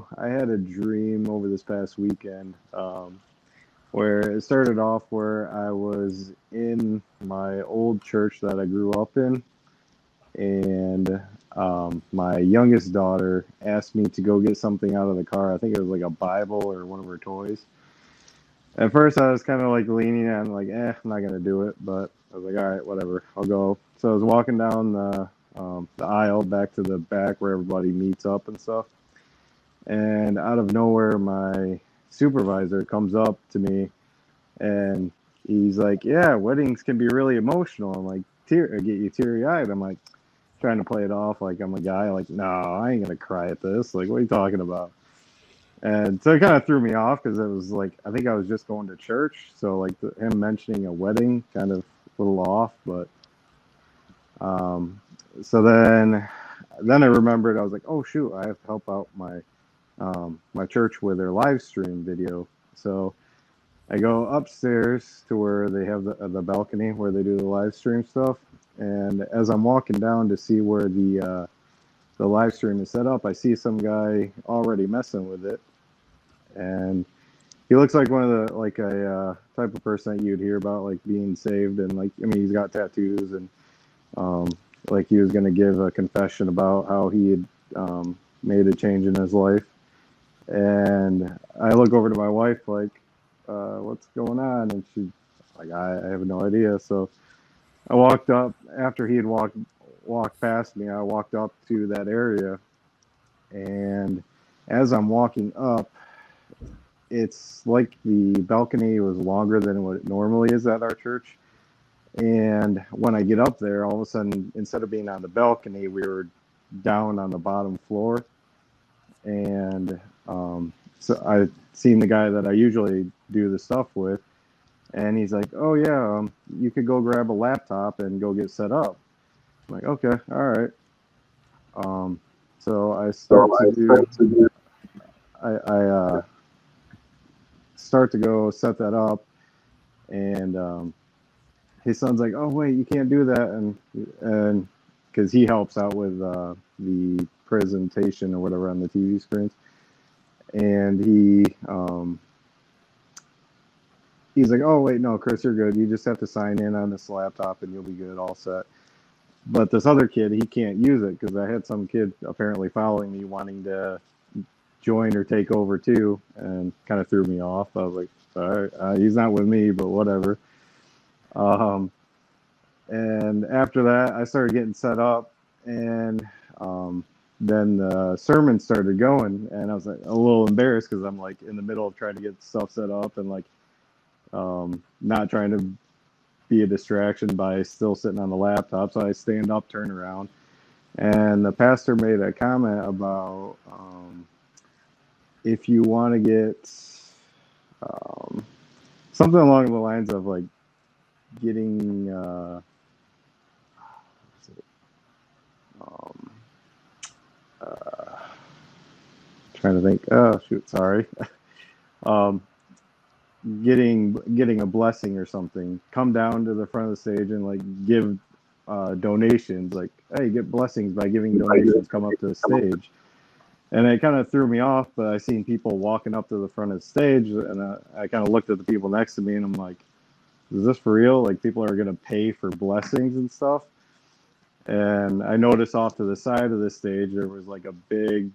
So I had a dream over this past weekend where it started off where I was in my old church that I grew up in, and my youngest daughter asked me to go get something out of the car. I think it was like a Bible or one of her toys. At first, I was kind of like leaning on like, I'm not going to do it. But I was like, all right, whatever, I'll go. So I was walking down the aisle back to the back where everybody meets up and stuff. And out of nowhere, my supervisor comes up to me and he's like, yeah, weddings can be really emotional. I'm like, get you teary-eyed. I'm like, trying to play it off like I'm a guy. Like, no, I ain't going to cry at this. Like, what are you talking about? And so it kind of threw me off because it was like, I think I was just going to church. So like him mentioning a wedding kind of a little off, but so then I remembered, I was like, oh shoot, I have to help out my, my church with their live stream video. So I go upstairs to where they have the balcony where they do the live stream stuff. And as I'm walking down to see where the live stream is set up, I see some guy already messing with it. And he looks like one of the, like a type of person that you'd hear about, like being saved. And like, I mean, he's got tattoos and like he was going to give a confession about how he had made a change in his life. And I look over to my wife, like, what's going on? And she's like, I have no idea. So I walked up after he had walked past me. I walked up to that area, and as I'm walking up, it's like the balcony was longer than what it normally is at our church. And when I get up there, all of a sudden, instead of being on the balcony, we were down on the bottom floor. And so I'd seen the guy that I usually do the stuff with, and he's like, oh yeah, you could go grab a laptop and go get set up. I'm like, okay, all right. So I start to go set that up, and his son's like, oh wait, you can't do that, and because he helps out with the presentation or whatever on the TV screens, and he's like, oh wait, no, Chris, you're good. You just have to sign in on this laptop, and you'll be good, all set. But this other kid, he can't use it because I had some kid apparently following me wanting to join or take over too, and kind of threw me off. I was like, all right, he's not with me, but whatever. And after that, I started getting set up, and then the sermon started going, and I was like a little embarrassed because I'm like in the middle of trying to get stuff set up and like not trying to be a distraction by still sitting on the laptop. So I stand up, turn around, and the pastor made a comment about if you want to get something along the lines of like getting trying to think, oh shoot, sorry, getting a blessing or something, come down to the front of the stage and like give donations, like, hey, get blessings by giving donations, come up to the stage. And it kind of threw me off, but I seen people walking up to the front of the stage, and I kind of looked at the people next to me and I'm like, is this for real? Like, people are going to pay for blessings and stuff. And I noticed off to the side of the stage there was like a big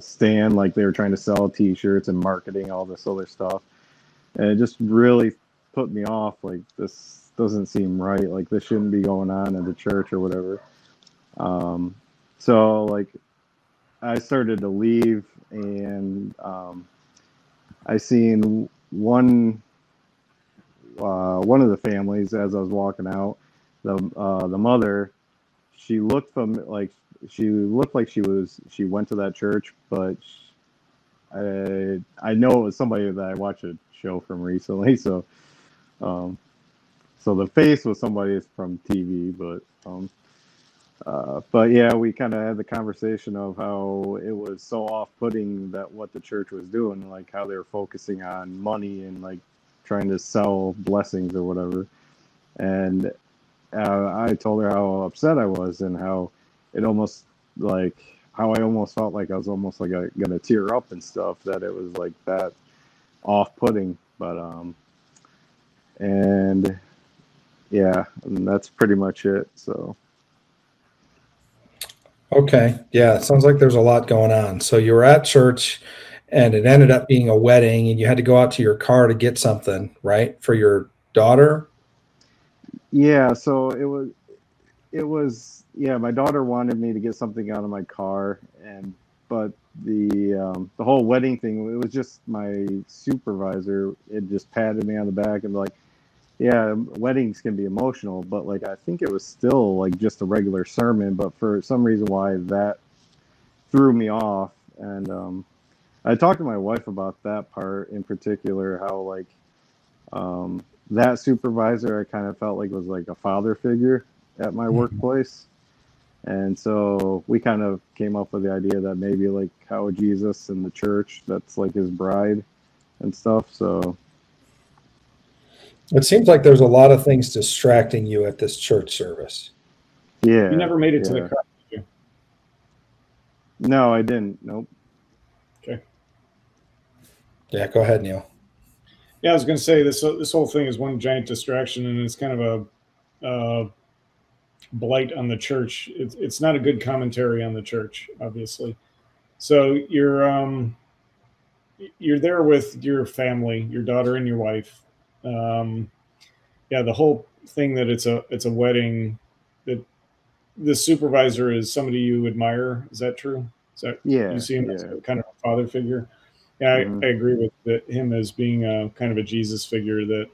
stand, like they were trying to sell t-shirts and marketing, all this other stuff, and it just really put me off, like, this doesn't seem right, like this shouldn't be going on in the church or whatever. So like I started to leave, and I seen one of the families as I was walking out, the mother, she looked from like, she looked like she went to that church, but I know it was somebody that I watched a show from recently. So, so the face was somebody from TV, but yeah, we kind of had the conversation of how it was so off-putting that what the church was doing, like how they were focusing on money and like trying to sell blessings or whatever. And I told her how upset I was and how it almost like how I almost felt like I was almost like gonna tear up and stuff, that it was like that off-putting. But and yeah, and that's pretty much it. So okay, yeah, it sounds like there's a lot going on. So you were at church, and it ended up being a wedding, and you had to go out to your car to get something, right, for your daughter? Yeah, so it was yeah, my daughter wanted me to get something out of my car, and but the whole wedding thing, it was just my supervisor, it just patted me on the back and like, yeah, weddings can be emotional, but like I think it was still like just a regular sermon, but for some reason why that threw me off. And I talked to my wife about that part in particular, how like that supervisor, I kind of felt like was like a father figure at my workplace. And so we kind of came up with the idea that maybe like how Jesus and the church, that's like his bride and stuff. So it seems like there's a lot of things distracting you at this church service. Yeah. You never made it to the car, did you? No, I didn't. Nope. Okay. Yeah, go ahead, Neil. Yeah, I was going to say this whole thing is one giant distraction, and it's kind of a blight on the church. It's not a good commentary on the church, obviously. So you're there with your family, your daughter and your wife. Yeah, the whole thing that it's a wedding, that the supervisor is somebody you admire. Is that true? Is that, yeah, you see him as kind of a father figure? Yeah, I agree with him as being a kind of a Jesus figure. That,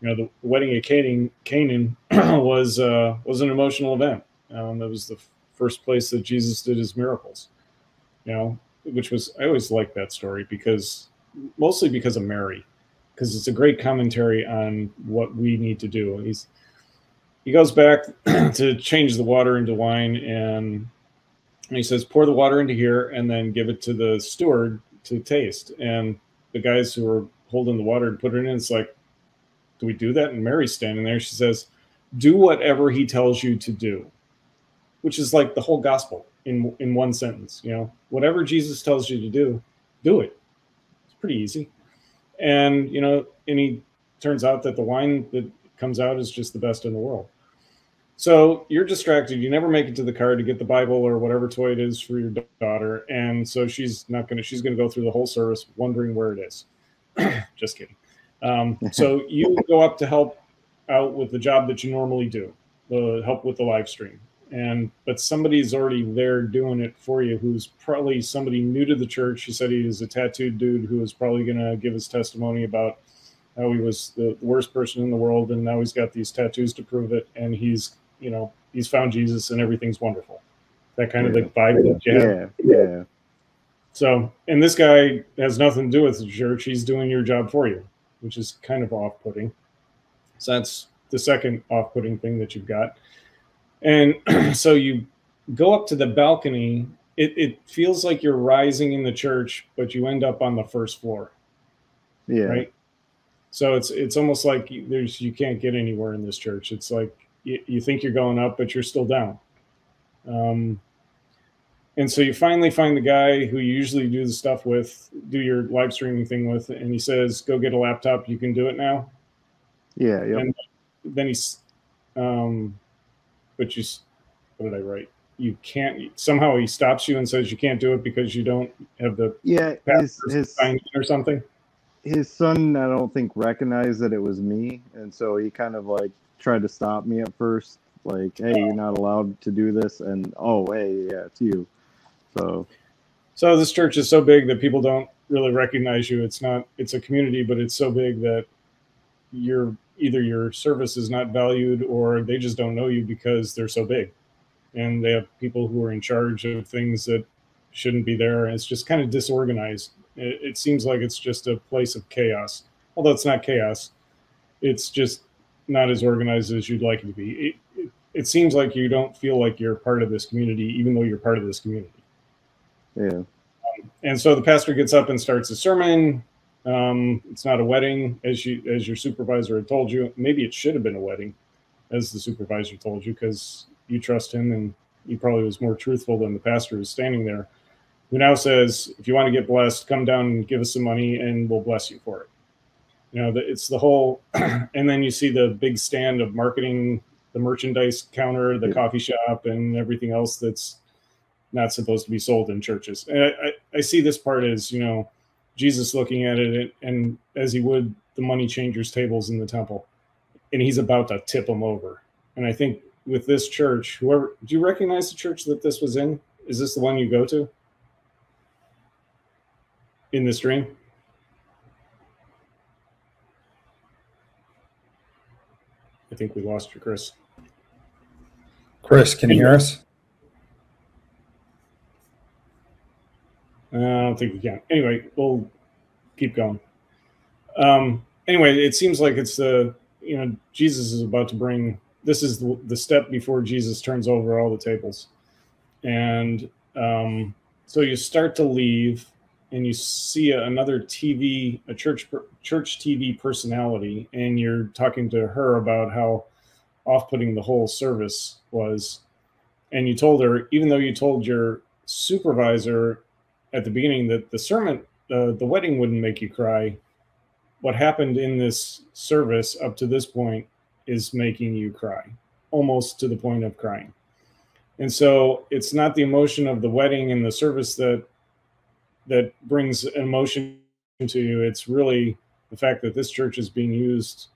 you know, the wedding at Canaan was an emotional event. That was the first place that Jesus did his miracles. You know, which was, I always liked that story mostly because of Mary, because it's a great commentary on what we need to do. And he goes back to change the water into wine, and he says, pour the water into here, and then give it to the steward to taste. And the guys who were holding the water and put it in, it's like, do we do that? And Mary's standing there, she says, do whatever he tells you to do, which is like the whole gospel in one sentence. You know, whatever Jesus tells you to do it. It's pretty easy. And, you know, it turns out that the wine that comes out is just the best in the world. So you're distracted. You never make it to the car to get the Bible or whatever toy it is for your daughter. And so she's going to go through the whole service wondering where it is. Just kidding. So you go up to help out with the job that you normally do, the help with the live stream. But somebody's already there doing it for you, who's probably somebody new to the church. She said he is a tattooed dude who is probably going to give his testimony about how he was the worst person in the world, and now he's got these tattoos to prove it, and he's, you know, he's found Jesus and everything's wonderful. That kind of like vibe that you have. Yeah. So, and this guy has nothing to do with the church. He's doing your job for you, which is kind of off-putting. So that's the second off-putting thing that you've got. And so you go up to the balcony. It feels like you're rising in the church, but you end up on the first floor. Yeah. Right? So it's almost like you can't get anywhere in this church. It's like, you think you're going up, but you're still down. And so you finally find the guy who you usually do your live streaming thing with, and he says, go get a laptop. You can do it now. Yeah. Yep. And then he's, what did I write? You can't, somehow he stops you and says you can't do it because you don't have the pastor's sign or something. His son, I don't think, recognized that it was me. And so he kind of like tried to stop me at first, like, hey, you're not allowed to do this, and it's you. So this church is so big that people don't really recognize you. It's a community, but it's so big that your service is not valued, or they just don't know you because they're so big, and they have people who are in charge of things that shouldn't be there, and it's just kind of disorganized. It seems like it's just a place of chaos, although it's not chaos. It's just not as organized as you'd like it to be. It seems like you don't feel like you're part of this community, even though you're part of this community. Yeah. And so the pastor gets up and starts a sermon. It's not a wedding, as your supervisor had told you. Maybe it should have been a wedding, as the supervisor told you, because you trust him and he probably was more truthful than the pastor who's standing there, who now says, if you want to get blessed, come down and give us some money and we'll bless you for it. You know, it's the whole, and then you see the big stand of marketing, the merchandise counter, the coffee shop, and everything else that's not supposed to be sold in churches. And I see this part as, you know, Jesus looking at it and as he would the money changers' tables in the temple, and he's about to tip them over. And I think with this church, whoever, do you recognize the church that this was in? Is this the one you go to in this dream? I think we lost you, Chris. Chris, can you hear us? I don't think we can. Anyway, we'll keep going. Anyway, it seems like it's the, you know, Jesus is about to bring, this is the step before Jesus turns over all the tables. And so you start to leave and you see another TV, a church TV personality, and you're talking to her about how off-putting the whole service was. And you told her, even though you told your supervisor at the beginning that the sermon, the wedding wouldn't make you cry, what happened in this service up to this point is making you cry, almost to the point of crying. And so it's not the emotion of the wedding and the service that brings emotion to you. It's really the fact that this church is being used,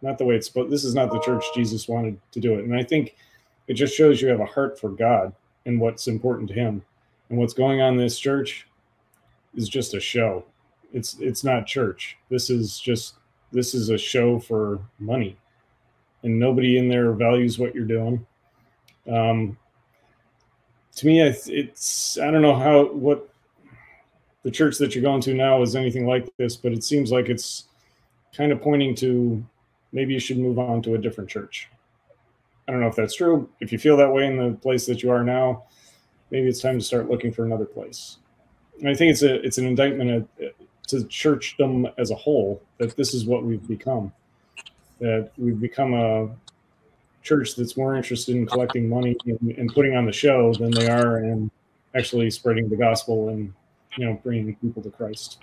not the way it's supposed. This is not the church Jesus wanted to do it. And I think it just shows you have a heart for God and what's important to him. And what's going on in this church is just a show. It's not church. This is a show for money. And nobody in there values what you're doing. To me, it's, I don't know what the church that you're going to now is anything like this, but it seems like it's kind of pointing to maybe you should move on to a different church. I don't know if that's true. If you feel that way in the place that you are now, maybe it's time to start looking for another place. And I think it's an indictment to churchdom as a whole, that this is what we've become. That we've become a church that's more interested in collecting money and putting on the show than they are in actually spreading the gospel and, you know, bringing people to Christ.